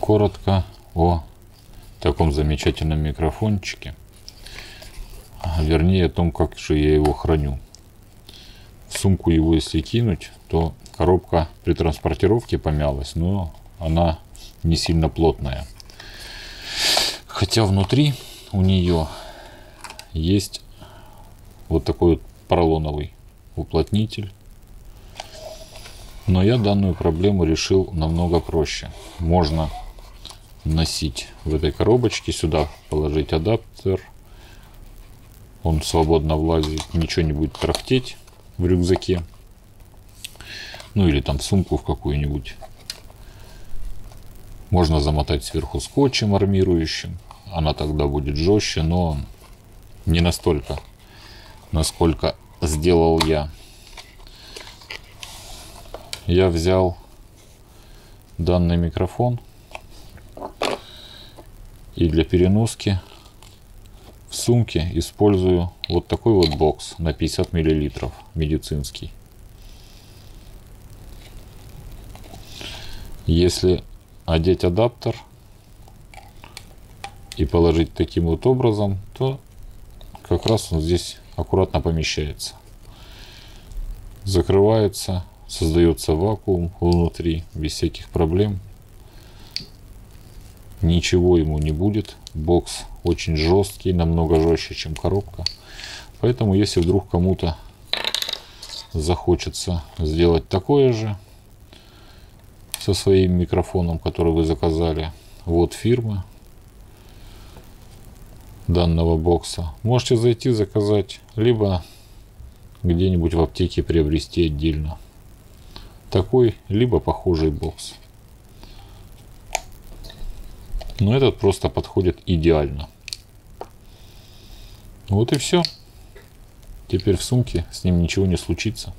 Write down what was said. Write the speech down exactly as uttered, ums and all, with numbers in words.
коротко о таком замечательном микрофончике, вернее о том, как же я его храню. В сумку его если кинуть, то коробка при транспортировке помялась, но она не сильно плотная. Хотя внутри у нее есть вот такой вот поролоновый уплотнитель. Но я данную проблему решил намного проще. Можно носить в этой коробочке, сюда положить адаптер. Он свободно влазит, ничего не будет трахтеть в рюкзаке. Ну или там в сумку в какую-нибудь. Можно замотать сверху скотчем армирующим. Она тогда будет жестче, но не настолько, насколько сделал я. Я взял данный микрофон и для переноски в сумке использую вот такой вот бокс на пятьдесят миллилитров, медицинский. Если одеть адаптер и положить таким вот образом, то как раз он здесь аккуратно помещается. Закрывается, создается вакуум внутри, без всяких проблем. Ничего ему не будет. Бокс очень жесткий, намного жестче, чем коробка. Поэтому, если вдруг кому-то захочется сделать такое же со своим микрофоном, который вы заказали, вот фирма данного бокса. Можете зайти заказать, либо где-нибудь в аптеке приобрести отдельно такой, либо похожий бокс. Но этот просто подходит идеально. Вот и все. Теперь в сумке с ним ничего не случится.